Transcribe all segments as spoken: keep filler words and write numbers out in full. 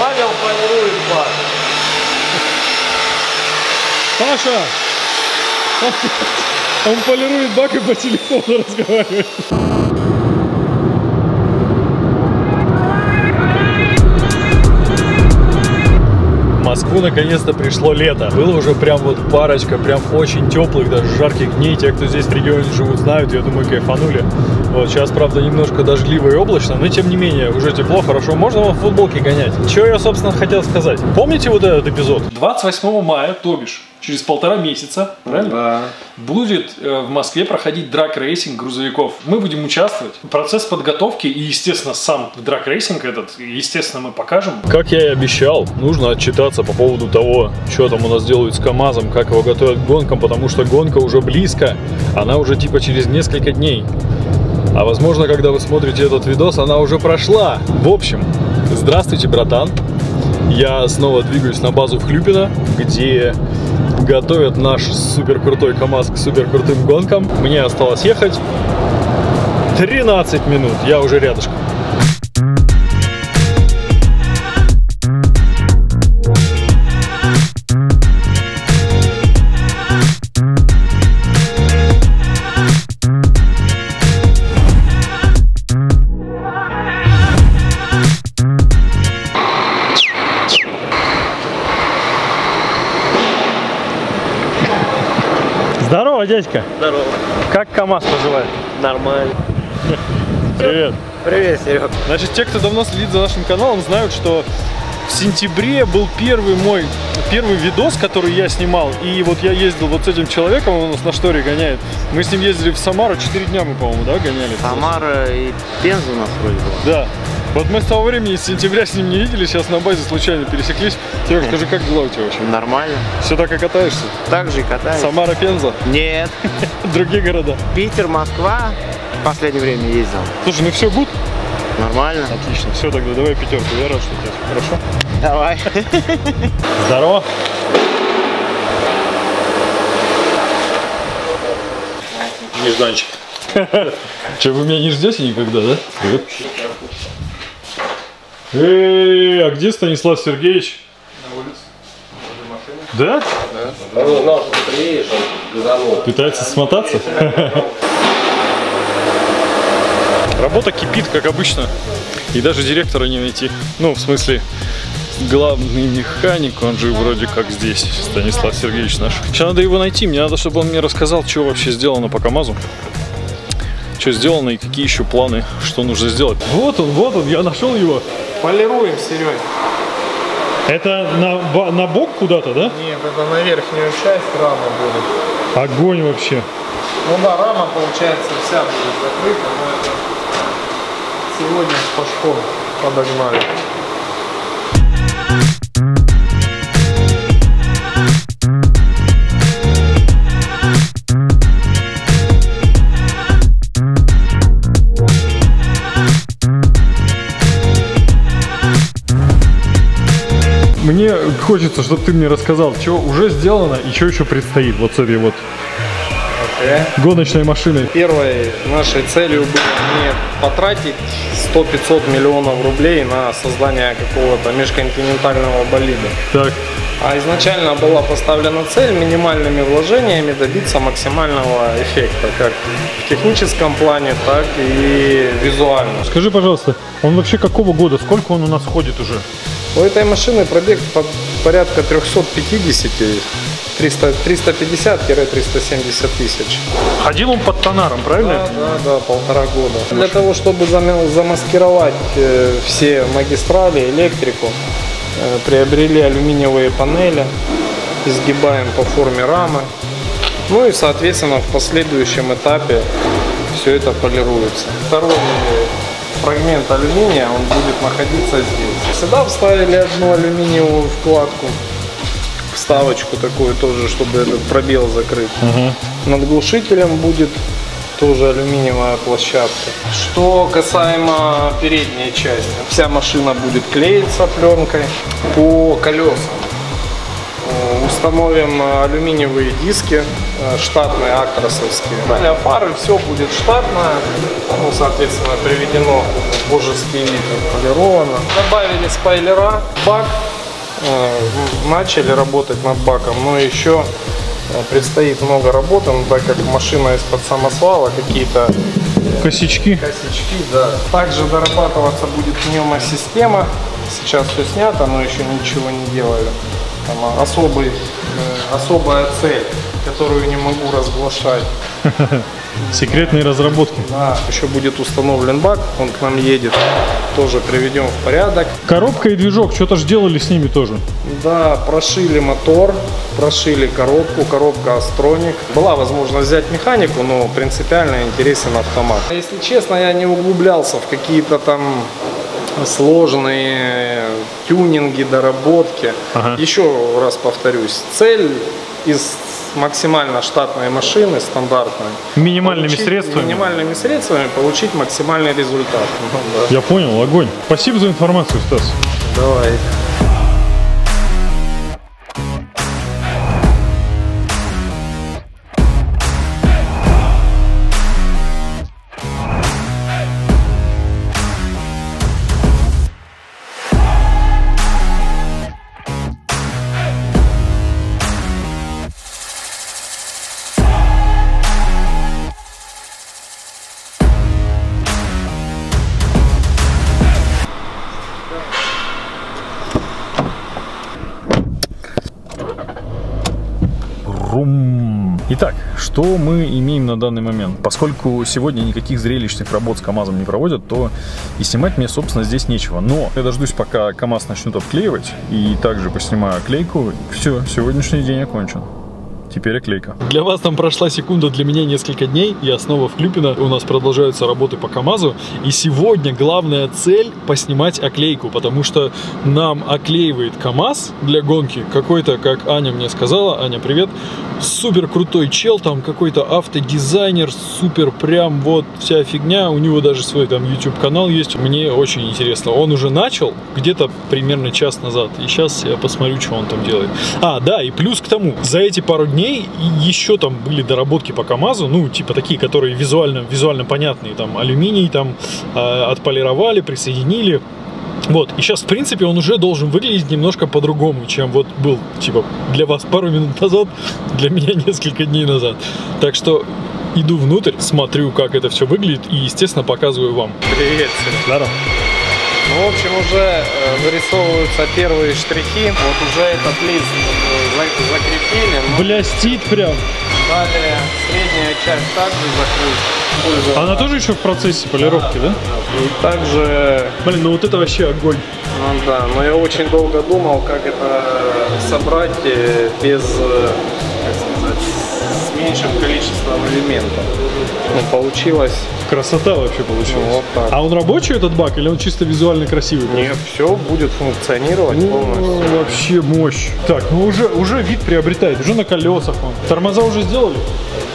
Павел полирует бар. Паша! Он полирует бак и по телефону разговаривает. В Москву наконец-то пришло лето. Было уже прям вот парочка, прям очень теплых, даже жарких дней. Те, кто здесь в регионе живут, знают, я думаю, кайфанули. Вот, сейчас, правда, немножко дождливо и облачно, но тем не менее, уже тепло, хорошо. Можно вам в футболке гонять. Чего я, собственно, хотел сказать. Помните вот этот эпизод? двадцать восьмого мая, то бишь, через полтора месяца, правильно? Да. Будет э, в Москве проходить драг-рейсинг грузовиков. Мы будем участвовать. Процесс подготовки и, естественно, сам драг-рейсинг этот, естественно, мы покажем. Как я и обещал, нужно отчитаться по поводу того, что там у нас делают с КамАЗом, как его готовят к гонкам, потому что гонка уже близко, она уже типа через несколько дней. А возможно, когда вы смотрите этот видос, она уже прошла. В общем, здравствуйте, братан. Я снова двигаюсь на базу в Хлюпино, где готовят наш суперкрутой КамАЗ к суперкрутым гонкам. Мне осталось ехать тринадцать минут, я уже рядышком. Здорово, дядька. Здорово. Как КамАЗ поживает? Нормально. Привет. Привет, Серег. Значит, те, кто давно следит за нашим каналом, знают, что в сентябре был первый мой, первый видос, который я снимал. И вот я ездил вот с этим человеком, он у нас на шторе гоняет. Мы с ним ездили в Самару, четыре дня мы, по-моему, да, гоняли? Самара и Пензу у нас вроде было. Да. Вот мы с того времени, с сентября, с ним не видели, сейчас на базе случайно пересеклись. Серег, скажи, как дела у тебя вообще? Нормально. Все так и катаешься? Так же и катаюсь. Самара, Пенза? Нет. Другие города? Питер, Москва. В последнее время ездил. Слушай, ну все гуд? Нормально. Отлично. Все, тогда давай пятерку. Я рад, что у тебя. Хорошо? Давай. Здорово. Нежданчик. Че, вы меня не ждете никогда, да? Привет. Эй, а где Станислав Сергеевич? На улице. Да? Да. Ну, нож приедешь, он газанул. Пытается смотаться? Работа кипит, как обычно. И даже директора не найти. Ну, в смысле, главный механик, он же вроде как здесь, Станислав Сергеевич наш. Сейчас надо его найти, мне надо, чтобы он мне рассказал, что вообще сделано по КамАЗу. Что сделано и какие еще планы, что нужно сделать. Вот он, вот он, я нашел его. Полируем, Серег. Это на, на бок куда-то, да? Нет, это на верхнюю часть рамы будет. Огонь вообще. Ну да, рама получается вся будет закрыта, но это сегодня по школу подогнали. Мне хочется, чтобы ты мне рассказал, что уже сделано и что еще предстоит вот с этой вот okay. гоночной машиной. Первой нашей целью было не потратить сто-пятьсот миллионов рублей на создание какого-то межконтинентального болида. Так. А изначально была поставлена цель минимальными вложениями добиться максимального эффекта, как в техническом плане, так и визуально. Скажи, пожалуйста, он вообще какого года, сколько он у нас ходит уже? У этой машины пробег порядка триста пятьдесят — триста семьдесят тысяч. Ходил он под Тонаром, правильно? Да, да, да, полтора года. Для того, чтобы замаскировать все магистрали, электрику, приобрели алюминиевые панели, изгибаем по форме рамы. Ну и, соответственно, в последующем этапе все это полируется. Второй фрагмент алюминия, он будет находиться здесь. Сюда вставили одну алюминиевую вкладку, вставочку такую тоже, чтобы этот пробел закрыть. Угу. Над глушителем будет тоже алюминиевая площадка. Что касаемо передней части, вся машина будет клеиться пленкой по колесам. Установим алюминиевые диски, штатные, актросовские. Для фары все будет штатное, ну, соответственно, приведено в божеский вид, полировано. Добавили спойлера, бак, начали работать над баком, но еще предстоит много работы, так как машина из-под самосвала, какие-то косячки. Косячки, да. Также дорабатываться будет пневмосистема, сейчас все снято, но еще ничего не делали. Там особый, э, особая цель, которую не могу разглашать. Секретные разработки. Да, еще будет установлен бак, он к нам едет, тоже приведем в порядок. Коробка и движок, что-то же делали с ними тоже. Да, прошили мотор, прошили коробку, коробка Астроник. Была возможность взять механику, но принципиально интересен автомат. Если честно, я не углублялся в какие-то там сложные тюнинги, доработки. Ага. Еще раз повторюсь, цель из максимально штатной машины, стандартной. Минимальными получить, средствами. Минимальными средствами получить максимальный результат. Да. Я понял, огонь. Спасибо за информацию, Стас. Давай. Итак, что мы имеем на данный момент? Поскольку сегодня никаких зрелищных работ с КамАЗом не проводят, то и снимать мне, собственно, здесь нечего. Но я дождусь, пока КамАЗ начнут обклеивать, и также поснимаю клейку. Все, сегодняшний день окончен. Теперь оклейка. Для вас там прошла секунда, для меня несколько дней. Я снова в Клюпино. У нас продолжаются работы по КамАЗу. И сегодня главная цель поснимать оклейку, потому что нам оклеивает КамАЗ для гонки какой-то, как Аня мне сказала. Аня, привет. Супер крутой чел, там какой-то автодизайнер, супер прям вот вся фигня. У него даже свой там YouTube-канал есть. Мне очень интересно. Он уже начал где-то примерно час назад. И сейчас я посмотрю, что он там делает. А, да, и плюс к тому, за эти пару дней и еще там были доработки по КамАЗу, ну, типа такие, которые визуально, визуально понятные, там, алюминий, там, э, отполировали, присоединили. Вот, и сейчас, в принципе, он уже должен выглядеть немножко по-другому, чем вот был, типа, для вас пару минут назад, для меня несколько дней назад. Так что иду внутрь, смотрю, как это все выглядит, и, естественно, показываю вам. Привет, Серег. Здорово. Ну, в общем, уже вырисовываются первые штрихи. Вот уже этот лист закрепили. Но... Блестит прям. Далее средняя часть также закрыта. Она тоже еще в процессе полировки, да? Да? Да. И также... Блин, ну вот это вообще огонь. Ну да, но я очень долго думал, как это собрать без, как сказать, с меньшим количеством элементов. Ну, получилось. Красота вообще получилась. Ну, вот так. А он рабочий, этот бак, или он чисто визуально красивый? Нет, все будет функционировать ну, полностью. Вообще мощь. Так, ну уже, уже вид приобретает, уже на колесах он. Тормоза уже сделали?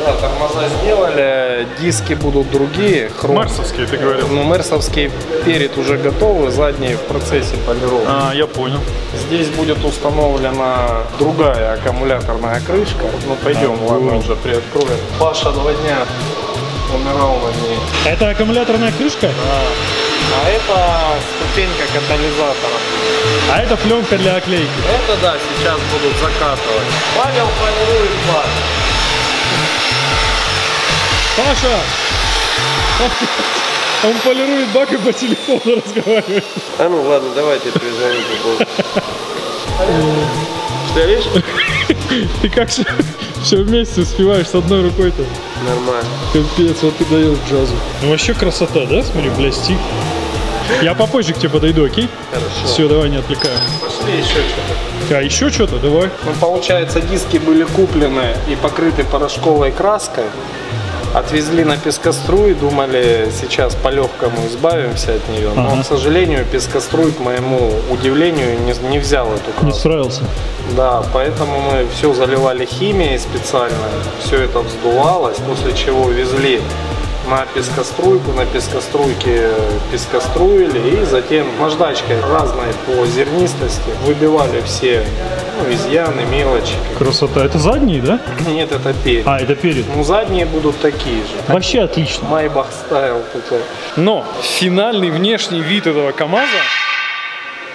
Да, тормоза сделали, диски будут другие. Хром. Мерсовские, ты говорил? Ну, мерсовские перед уже готовы, задние в процессе полировки. А, я понял. Здесь будет установлена другая аккумуляторная крышка. Ну, пойдем, а, ладно, уже приоткроем. Паша два дня умирал на ней. Это аккумуляторная крышка? Да. А это ступенька катализатора. А это пленка для оклейки? Это да, сейчас будут закатывать. Павел полирует бак. Паша! Он полирует бак и по телефону разговаривает. А ну ладно, давайте перезвоним по поводу. Что, видишь? Ты как все, все вместе успеваешь с одной рукой-то? Нормально. Капец, вот ты даешь джазу. Ну вообще красота, да? Смотри, блестит. Я попозже к тебе подойду, окей? Хорошо. Все, давай, не отвлекаем. Пошли еще что-то. А еще что-то? Давай. Ну, получается, диски были куплены и покрыты порошковой краской. Отвезли на пескоструй, думали, сейчас по-легкому избавимся от нее. Но, ага. К сожалению, пескоструй, к моему удивлению, не, не взял эту краску. Не справился. Да, поэтому мы все заливали химией специально, все это вздувалось, после чего везли на пескоструйку, на пескоструйке пескоструили и затем наждачкой разной по зернистости выбивали все Ну, изъяны, мелочи. Красота. Это задние, да? Нет, это перед. А, это перед. Ну, задние будут такие же. Вообще отлично. Майбах стайл такой. Но финальный внешний вид этого КамАЗа,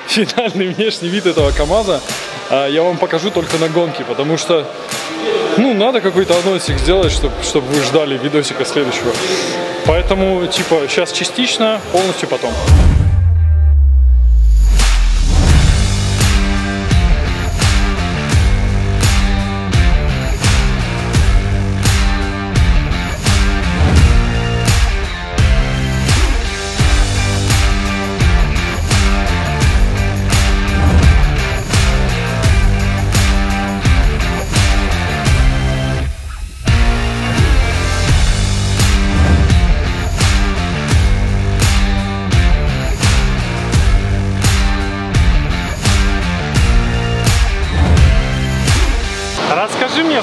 финальный внешний вид этого КамАЗа я вам покажу только на гонке, потому что, ну, надо какой-то анонсик сделать, чтобы, чтобы вы ждали видосика следующего. Поэтому, типа, сейчас частично, полностью потом.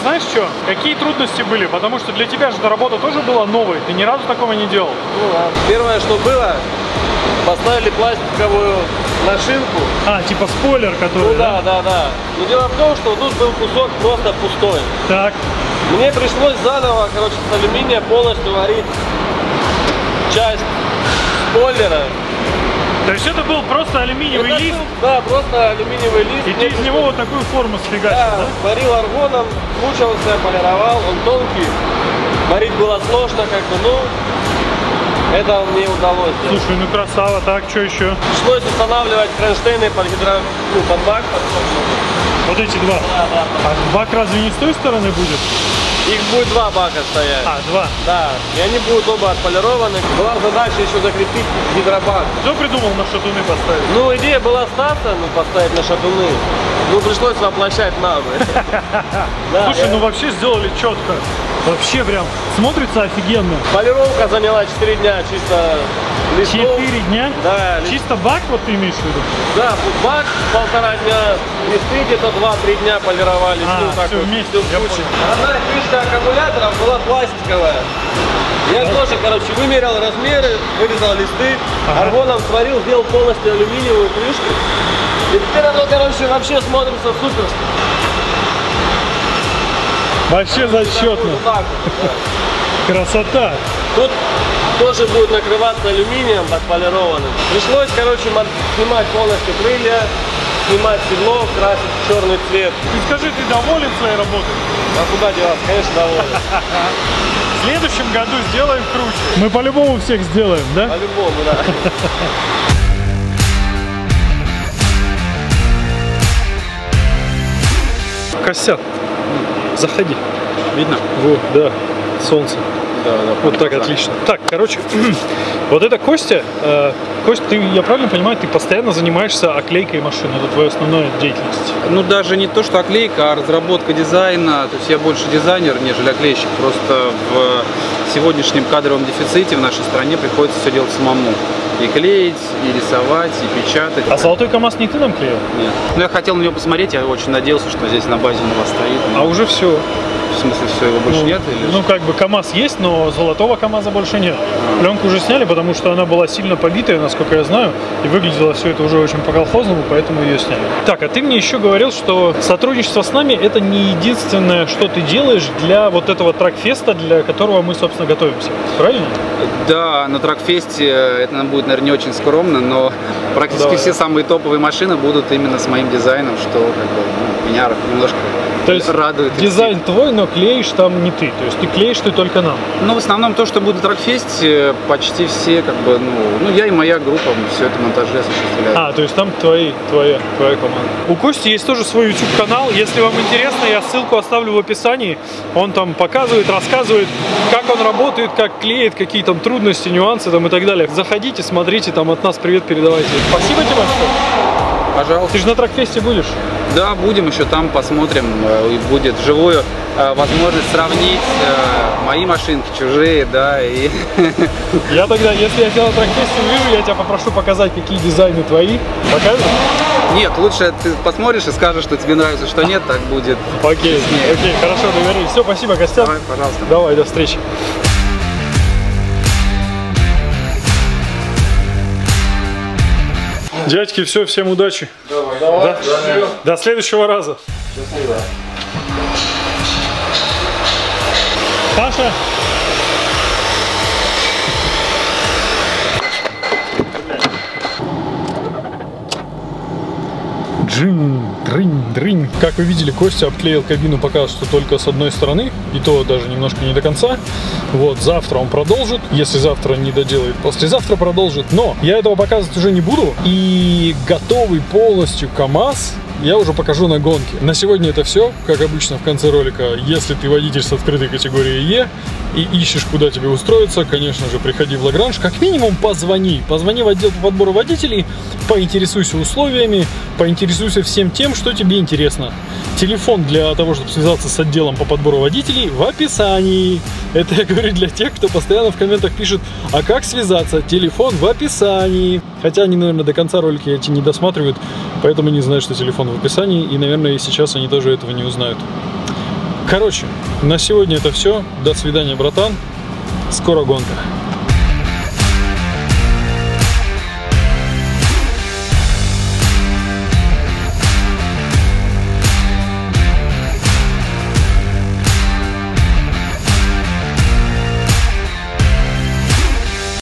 Знаешь что, какие трудности были? Потому что для тебя же эта работа тоже была новой, ты ни разу такого не делал. Ну ладно. Первое, что было, поставили пластиковую машинку. А, типа спойлер, который... Ну да, да, да, да. Но дело в том, что тут был кусок просто пустой. Так. Мне пришлось заново, короче, с алюминия полностью варить часть спойлера. То есть это был просто алюминиевый это, лист? Да, просто алюминиевый лист. И ты из него вот такую форму сфигачил, да? Да, варил аргоном, мучился, полировал, он тонкий. Варить было сложно как бы, ну, это мне удалось. Слушай, ну красава, так, что еще? Пришлось устанавливать кронштейны под гидро... ну, под бак, под... Вот эти два? Да, да. А бак разве не с той стороны будет? Их будет два бака стоять. А, два? Да. И они будут оба отполированы. Была задача еще закрепить гидробак. Кто придумал на шатуны поставить? Ну, идея была статься, ну, поставить на шатуны. Ну, пришлось воплощать на да, Слушай, я... ну вообще сделали четко. Вообще прям смотрится офигенно. Полировка заняла четыре дня чисто листов. четыре дня? Да. Лист... Чисто бак вот ты имеешь в виду? Да, бак полтора дня, листы где-то два-три дня полировали. А, ну, так все вот, вместе, все я понял. Одна фишка аккумуляторов была пластиковая. Я да. тоже, короче, вымерял размеры, вырезал листы, ага. аргоном сварил, сделал полностью алюминиевую крышку. И теперь оно, короче, вообще смотрится супер. Вообще зачетно. Красота. Тут тоже будет накрываться алюминием отполированным. Пришлось, короче, снимать полностью крылья, снимать седло, красить в черный цвет. Ты скажи, ты доволен своей работой? А куда деваться? Конечно, доволен. В следующем году сделаем круче. Мы по-любому всех сделаем, да? По-любому, да. Костя, заходи. Видно? Вот, да, солнце. Да, да, вот так, отлично. Так, короче, вот это Костя. Э, Костя, ты, я правильно понимаю, ты постоянно занимаешься оклейкой машины. Это твоя основная деятельность. Ну, даже не то, что оклейка, а разработка дизайна. То есть я больше дизайнер, нежели оклейщик. Просто в сегодняшнем кадровом дефиците в нашей стране приходится все делать самому. И клеить, и рисовать, и печатать. А золотой КамАЗ не ты нам клеил? Нет. Ну, я хотел на него посмотреть, я очень надеялся, что здесь на базе у нас стоит. Но... А уже все. В смысле, все, его больше ну, нет? Или ну, как бы КамАЗ есть, но золотого КамАЗа больше нет. А. Пленку уже сняли, потому что она была сильно побитая, насколько я знаю, и выглядело все это уже очень по-колхозному, поэтому ее сняли. Так, а ты мне еще говорил, что сотрудничество с нами – это не единственное, что ты делаешь для вот этого трак-феста, для которого мы, собственно, готовимся. Правильно? Да, на трак-фесте это нам будет, наверное, не очень скромно, но практически Давай. все самые топовые машины будут именно с моим дизайном, что как бы, ну, меня немножко... То есть радует. Дизайн твой, но клеишь там не ты. То есть ты клеишь ты только нам. Ну, в основном то, что будет трак-фест, почти все, как бы, ну, ну, я и моя группа, мы все это монтажи осуществляют. А, то есть там твои, твоя, твоя команда. У Кости есть тоже свой YouTube-канал. Если вам интересно, я ссылку оставлю в описании. Он там показывает, рассказывает, как он работает, как клеит, какие там трудности, нюансы там и так далее. Заходите, смотрите, там от нас привет передавайте. Спасибо тебе большое. Пожалуйста. Ты же на трак-фесте будешь? Да, будем еще там, посмотрим. Будет вживую возможность сравнить мои машинки, чужие, да. И... Я тогда, если я тебя на трак-фесте увижу, я тебя попрошу показать, какие дизайны твои. Покажешь? Нет, лучше ты посмотришь и скажешь, что тебе нравится, что нет, так будет. Окей, честнее. Окей, хорошо, договорились. Все, спасибо, Костя. Давай, пожалуйста. Давай, до встречи. Дядьки, все, всем удачи. Давай. Давай. До, Давай. До следующего раза. Счастливо. Паша. Джин, дрынь, дрынь. Как вы видели, Костя обклеил кабину пока что только с одной стороны, и то даже немножко не до конца. Вот, завтра он продолжит, если завтра не доделает, послезавтра продолжит. Но я этого показывать уже не буду, и готовый полностью КамАЗ я уже покажу на гонке. На сегодня это все, как обычно в конце ролика. Если ты водитель с открытой категории Е и ищешь, куда тебе устроиться, конечно же, приходи в Лагранж. Как минимум позвони. Позвони в отдел по подбору водителей, поинтересуйся условиями, поинтересуйся всем тем, что тебе интересно. Телефон для того, чтобы связаться с отделом по подбору водителей, в описании. Это я говорю для тех, кто постоянно в комментах пишет, а как связаться? Телефон в описании. Хотя они, наверное, до конца ролика эти не досматривают, поэтому не знают, что телефон в описании. И, наверное, и сейчас они тоже этого не узнают. Короче, на сегодня это все. До свидания, братан. Скоро гонка.